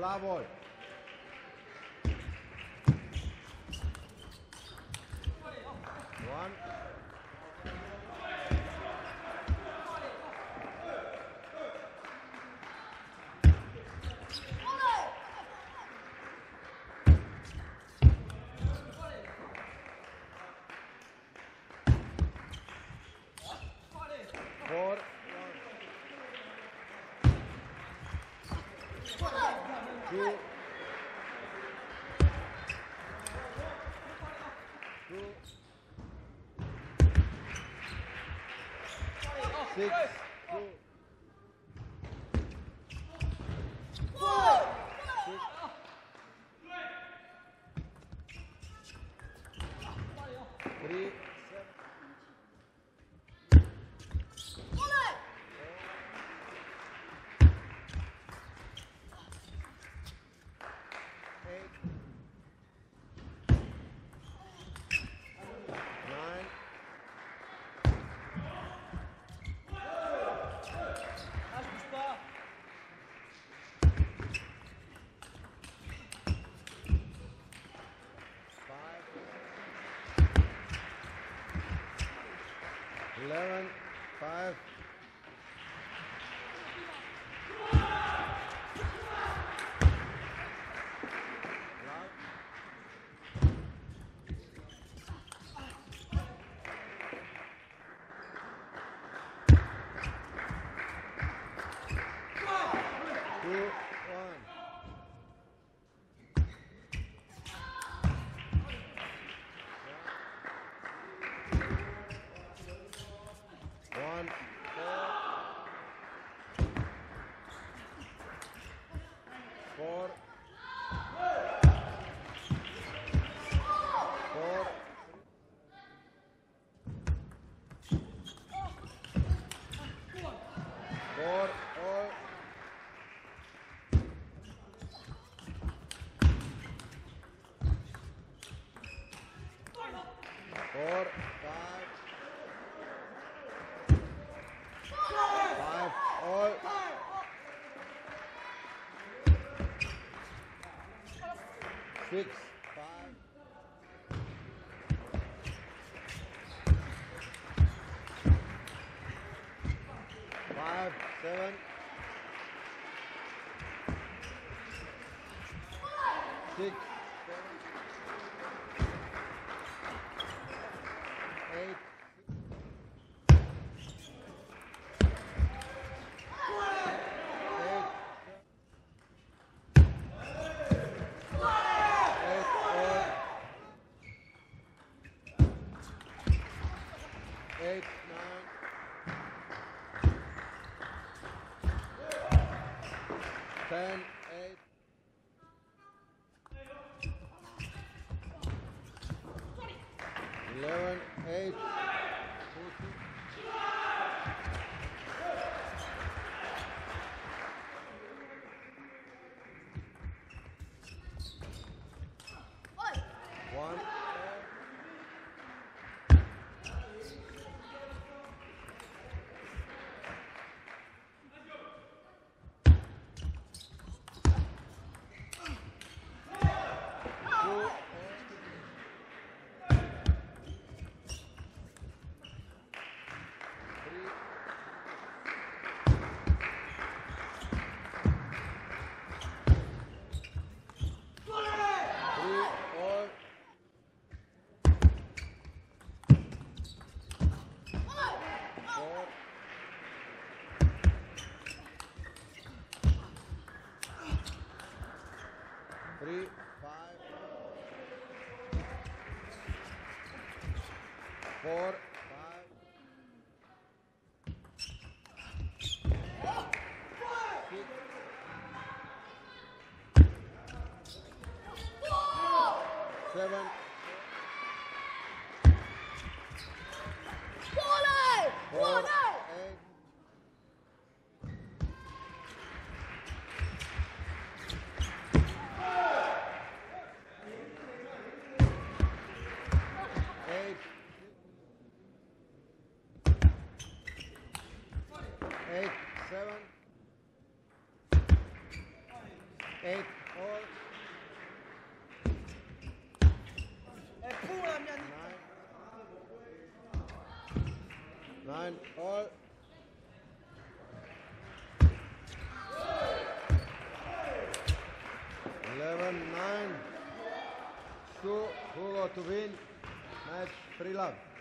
拉波。 11, 5. Six. 8 all 9 all. Nine, 2 who got to win match 3 love.